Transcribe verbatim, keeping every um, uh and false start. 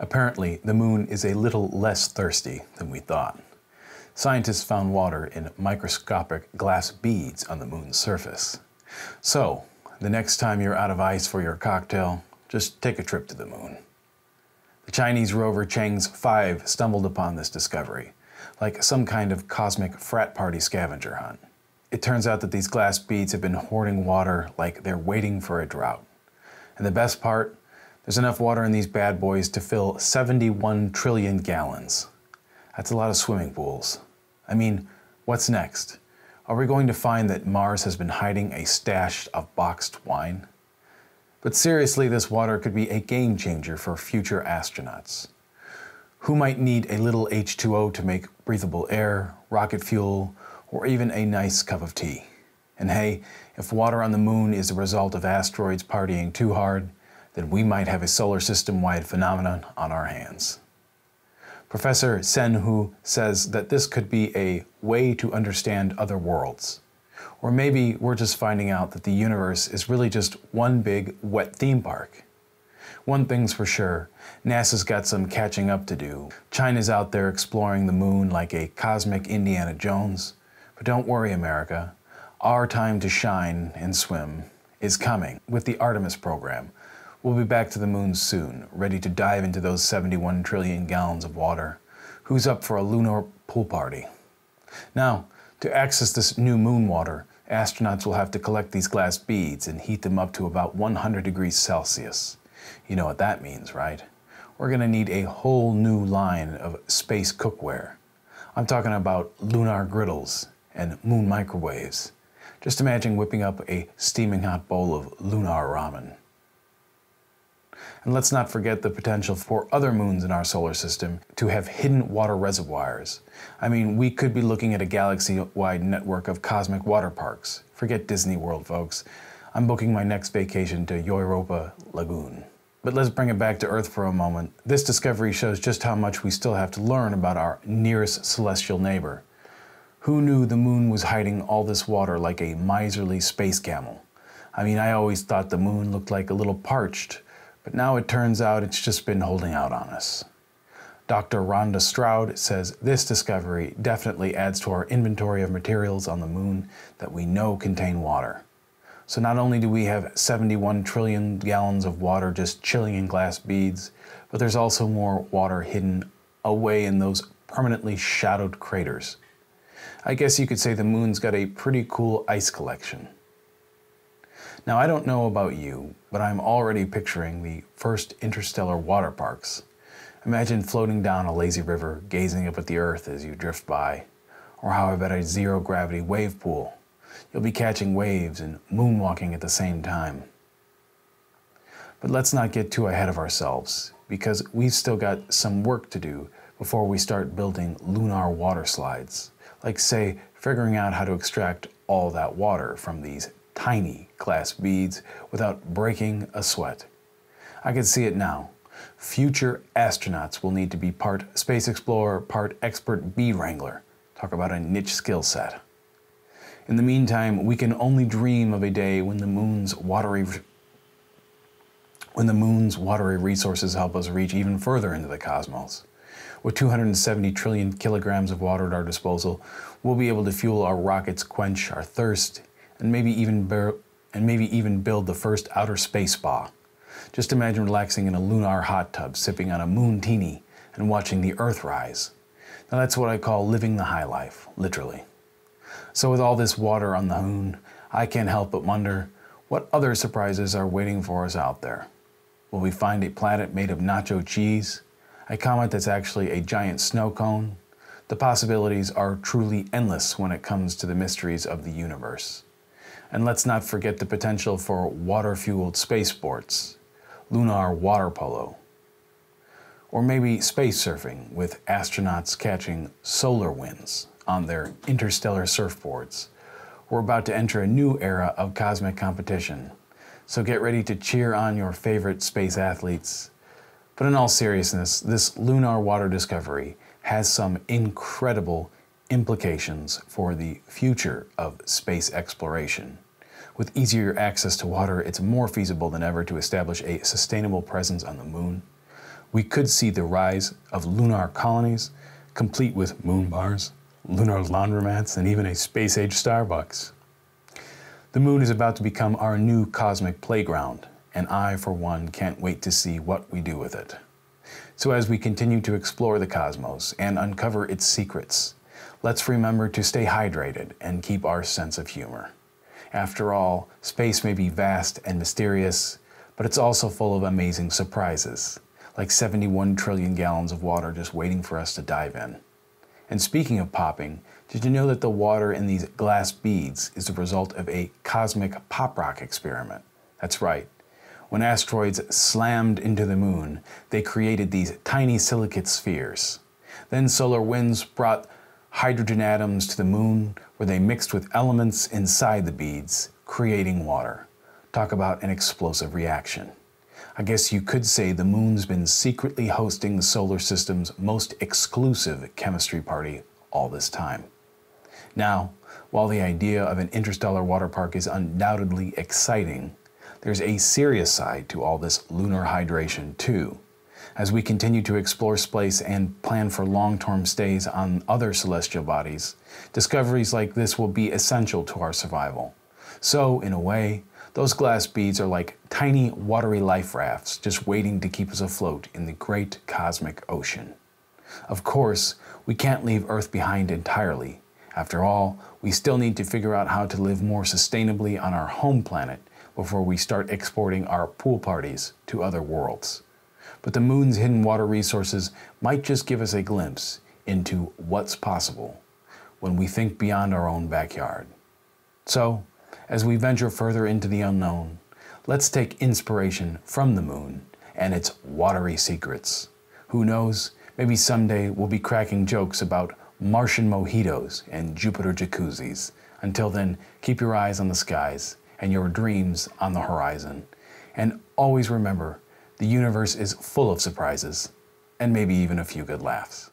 Apparently, the moon is a little less thirsty than we thought. Scientists found water in microscopic glass beads on the moon's surface. So, the next time you're out of ice for your cocktail, just take a trip to the moon. The Chinese rover Chang'e five stumbled upon this discovery, like some kind of cosmic frat party scavenger hunt. It turns out that these glass beads have been hoarding water like they're waiting for a drought. And the best part, there's enough water in these bad boys to fill seventy-one trillion gallons. That's a lot of swimming pools. I mean, what's next? Are we going to find that Mars has been hiding a stash of boxed wine? But seriously, this water could be a game changer for future astronauts, who might need a little H two O to make breathable air, rocket fuel, or even a nice cup of tea. And hey, if water on the moon is the result of asteroids partying too hard, then we might have a solar system-wide phenomenon on our hands. Professor Sen Hu says that this could be a way to understand other worlds. Or maybe we're just finding out that the universe is really just one big wet theme park. One thing's for sure, NASA's got some catching up to do. China's out there exploring the moon like a cosmic Indiana Jones. But don't worry, America. Our time to shine and swim is coming with the Artemis program. We'll be back to the moon soon, ready to dive into those seventy-one trillion gallons of water. Who's up for a lunar pool party? Now, to access this new moon water, astronauts will have to collect these glass beads and heat them up to about one hundred degrees Celsius. You know what that means, right? We're gonna need a whole new line of space cookware. I'm talking about lunar griddles and moon microwaves. Just imagine whipping up a steaming hot bowl of lunar ramen. And let's not forget the potential for other moons in our solar system to have hidden water reservoirs. I mean, we could be looking at a galaxy-wide network of cosmic water parks. Forget Disney World, folks. I'm booking my next vacation to Europa Lagoon. But let's bring it back to Earth for a moment. This discovery shows just how much we still have to learn about our nearest celestial neighbor. Who knew the moon was hiding all this water like a miserly space camel? I mean, I always thought the moon looked like a little parched, but now it turns out it's just been holding out on us. Doctor Rhonda Stroud says this discovery definitely adds to our inventory of materials on the moon that we know contain water. So not only do we have seventy-one trillion gallons of water just chilling in glass beads, but there's also more water hidden away in those permanently shadowed craters. I guess you could say the moon's got a pretty cool ice collection. Now, I don't know about you, but I'm already picturing the first interstellar water parks. Imagine floating down a lazy river, gazing up at the Earth as you drift by. Or how about a zero-gravity wave pool? You'll be catching waves and moonwalking at the same time. But let's not get too ahead of ourselves, because we've still got some work to do before we start building lunar water slides. Like, say, figuring out how to extract all that water from these tiny glass beads without breaking a sweat. I can see it now. Future astronauts will need to be part space explorer, part expert bee wrangler. Talk about a niche skill set. In the meantime, we can only dream of a day when the moon's watery when the moon's watery resources help us reach even further into the cosmos. With two hundred seventy trillion kilograms of water at our disposal, we'll be able to fuel our rockets, quench our thirst, and maybe even bear, and maybe even build the first outer space spa. Just imagine relaxing in a lunar hot tub, sipping on a moon teeny, and watching the Earth rise. Now that's what I call living the high life, literally. So with all this water on the moon, I can't help but wonder, what other surprises are waiting for us out there? Will we find a planet made of nacho cheese? A comet that's actually a giant snow cone? The possibilities are truly endless when it comes to the mysteries of the universe. And let's not forget the potential for water-fueled space sports, lunar water polo, or maybe space surfing with astronauts catching solar winds on their interstellar surfboards. We're about to enter a new era of cosmic competition, so get ready to cheer on your favorite space athletes. But in all seriousness, this lunar water discovery has some incredible implications for the future of space exploration. With easier access to water, it's more feasible than ever to establish a sustainable presence on the moon. we could see the rise of lunar colonies, complete with moon bars, lunar laundromats, and even a space-age Starbucks. The moon is about to become our new cosmic playground, and I, for one, can't wait to see what we do with it. So as we continue to explore the cosmos and uncover its secrets, let's remember to stay hydrated and keep our sense of humor. After all, space may be vast and mysterious, but it's also full of amazing surprises, like seventy-one trillion gallons of water just waiting for us to dive in. And speaking of popping, did you know that the water in these glass beads is the result of a cosmic pop rock experiment? That's right. When asteroids slammed into the moon, they created these tiny silicate spheres. Then solar winds brought hydrogen atoms to the moon, where they mixed with elements inside the beads, creating water. Talk about an explosive reaction. I guess you could say the moon's been secretly hosting the solar system's most exclusive chemistry party all this time. Now, while the idea of an interstellar water park is undoubtedly exciting, there's a serious side to all this lunar hydration, too. As we continue to explore space and plan for long-term stays on other celestial bodies, discoveries like this will be essential to our survival. So, in a way, those glass beads are like tiny, watery life rafts just waiting to keep us afloat in the great cosmic ocean. Of course, we can't leave Earth behind entirely. After all, we still need to figure out how to live more sustainably on our home planet before we start exporting our pool parties to other worlds. But the moon's hidden water resources might just give us a glimpse into what's possible when we think beyond our own backyard. So, as we venture further into the unknown, let's take inspiration from the moon and its watery secrets. Who knows, maybe someday we'll be cracking jokes about Martian mojitos and Jupiter jacuzzis. Until then, keep your eyes on the skies and your dreams on the horizon. And always remember, the universe is full of surprises, and maybe even a few good laughs.